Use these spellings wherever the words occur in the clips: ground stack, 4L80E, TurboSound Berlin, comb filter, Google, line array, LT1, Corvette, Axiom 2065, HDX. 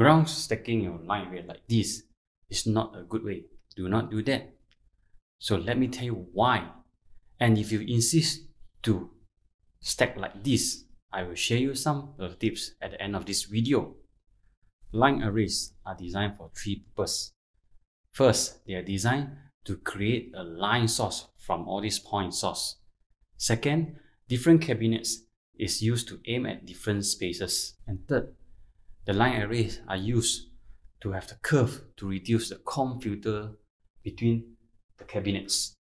ground stacking your line rate like this is not a good way. Do not do that. So let me tell you why. And if you insist to stack like this, I will share you some tips at the end of this video. Line arrays are designed for three purposes. First, they are designed to create a line source from all these point source. Second, different cabinets is used to aim at different spaces. And third, the line arrays are used to have the curve to reduce the comb filter between the cabinets.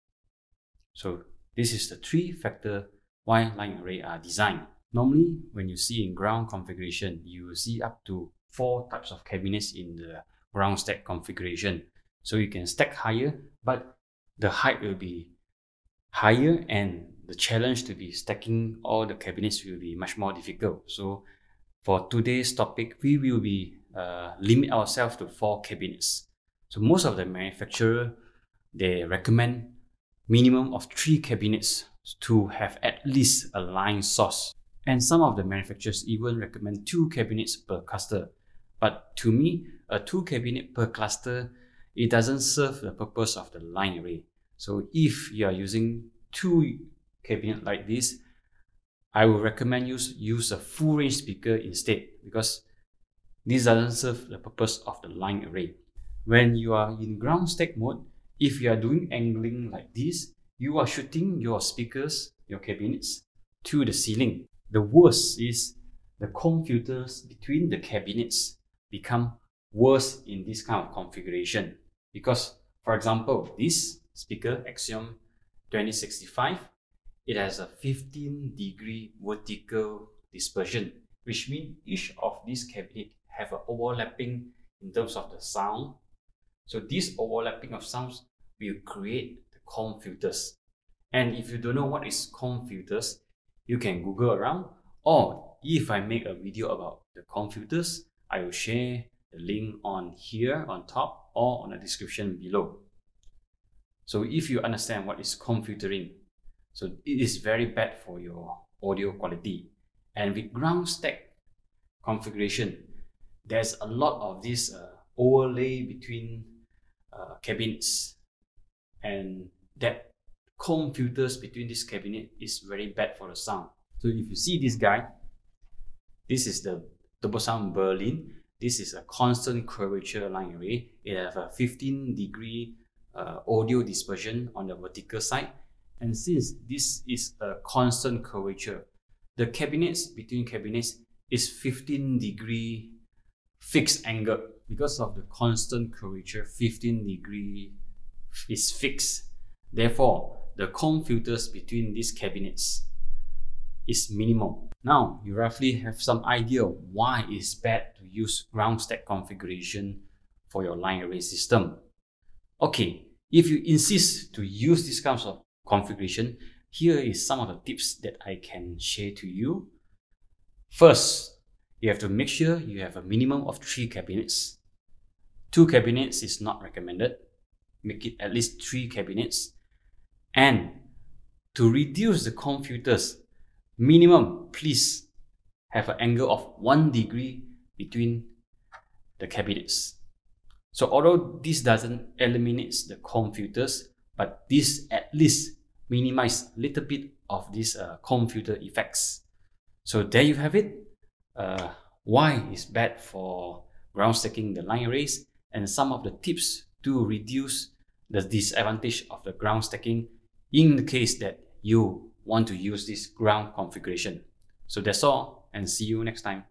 So this is the three factors why line arrays are designed. Normally, when you see in ground configuration, you will see up to 4 types of cabinets in the ground stack configuration. So you can stack higher, but the height will be higher and the challenge to be stacking all the cabinets will be much more difficult. So for today's topic, we will be limit ourselves to 4 cabinets. So most of the manufacturer, they recommend minimum of 3 cabinets to have at least a line source. And some of the manufacturers even recommend 2 cabinets per cluster. But to me, a 2 cabinet per cluster, it doesn't serve the purpose of the line array. So if you are using 2 cabinets like this, I would recommend you use a full range speaker instead, because this doesn't serve the purpose of the line array. When you are in ground stack mode, if you are doing angling like this, you are shooting your speakers, your cabinets, to the ceiling. The worst is the comb filters between the cabinets become worse in this kind of configuration. Because, for example, this speaker, Axiom 2065, it has a 15-degree vertical dispersion, which means each of these cabinets have an overlapping in terms of the sound. So this overlapping of sounds will create the comb filters. And if you don't know what is comb filters, you can Google around, or if I make a video about the comb filters, I will share the link on here on top or on the description below. So if you understand what is comb filtering, so it is very bad for your audio quality. And with ground stack configuration, there's a lot of this overlay between cabinets, and that comb filters between this cabinet is very bad for the sound. So if you see this guy, this is the TurboSound Berlin. This is a constant curvature line array. It has a 15-degree audio dispersion on the vertical side. And since this is a constant curvature, the cabinets between cabinets is 15-degree fixed angle. Because of the constant curvature, 15-degree is fixed. Therefore, the comb filters between these cabinets is minimal. Now, you roughly have some idea why it's bad to use ground stack configuration for your line array system. Okay, if you insist to use this kind of configuration, here is some of the tips that I can share to you. First, you have to make sure you have a minimum of 3 cabinets. 2 cabinets is not recommended. Make it at least 3 cabinets. And to reduce the comb filters, minimum, please have an angle of 1 degree between the cabinets. So although this doesn't eliminate the comb filters, but this at least minimize a little bit of these comb filter effects. So there you have it. Why it's bad for ground stacking the line arrays and some of the tips to reduce the disadvantage of the ground stacking in the case that you want to use this ground configuration. So that's all, and see you next time.